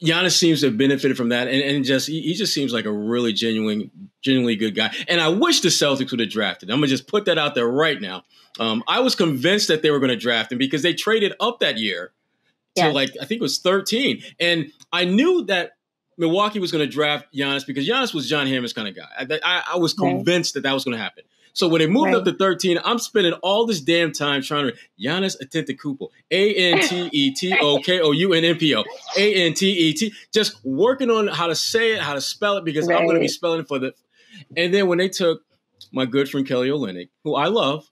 Giannis seems to have benefited from that, and just he just seems like a really genuinely good guy. And I wish the Celtics would have drafted him. I'm gonna just put that out there right now. I was convinced that they were going to draft him because they traded up that year to like I think it was 13, and I knew that Milwaukee was going to draft Giannis because Giannis was John Hammond's kind of guy. I was convinced that was going to happen. So when they moved up to 13, I'm spending all this damn time trying to Giannis Antetokounmpo, A-N-T-E-T-O-K-O-U-N-N-P-O, A-N-T-E-T, just working on how to say it, how to spell it, because I'm going to be spelling it for the – and then when they took my good friend Kelly Olynyk, who I love,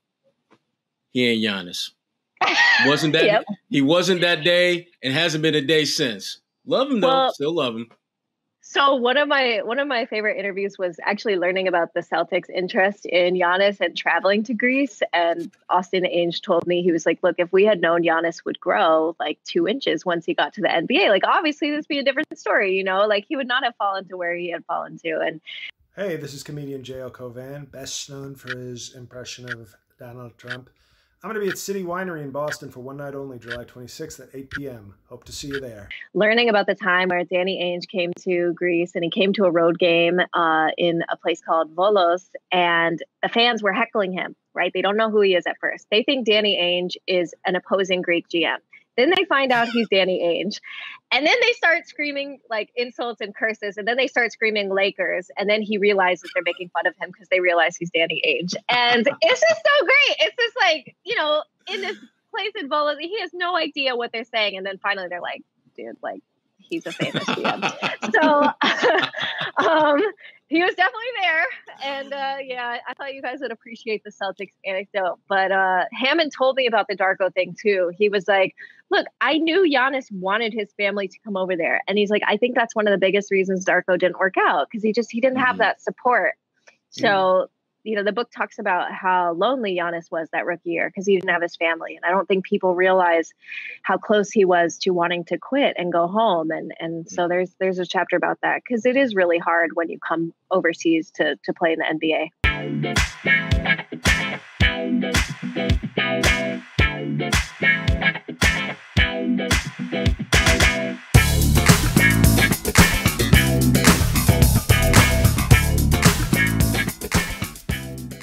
he ain't Giannis. Wasn't that He wasn't that day and hasn't been a day since. Love him, though. Still love him. So one of my favorite interviews was actually learning about the Celtics' interest in Giannis and traveling to Greece. And Austin Ainge told me, he was like, look, if we had known Giannis would grow like 2 inches once he got to the NBA, like obviously this would be a different story, you know, like he would not have fallen to where he had fallen to. And hey, this is comedian J.L. Covan, best known for his impression of Donald Trump. I'm going to be at City Winery in Boston for one night only, July 26th at 8 p.m. Hope to see you there. Learning about the time where Danny Ainge came to Greece and he came to a road game in a place called Volos, and the fans were heckling him, right? They don't know who he is at first. They think Danny Ainge is an opposing Greek GM. Then they find out he's Danny Ainge. And then they start screaming like insults and curses. And then they start screaming Lakers. And then he realizes they're making fun of him because they realize he's Danny Ainge. And it's just so great. It's just like, you know, in this place in Volos, he has no idea what they're saying. And then finally they're like, dude, like he's a famous GM. So he was definitely there. And yeah, I thought you guys would appreciate the Celtics anecdote. But Hammond told me about the Darko thing too. He was like, look, I knew Giannis wanted his family to come over there. And he's like, I think that's one of the biggest reasons Darko didn't work out, because he didn't have that support. So, you know, the book talks about how lonely Giannis was that rookie year because he didn't have his family. And I don't think people realize how close he was to wanting to quit and go home. And so there's a chapter about that, because it is really hard when you come overseas to play in the NBA.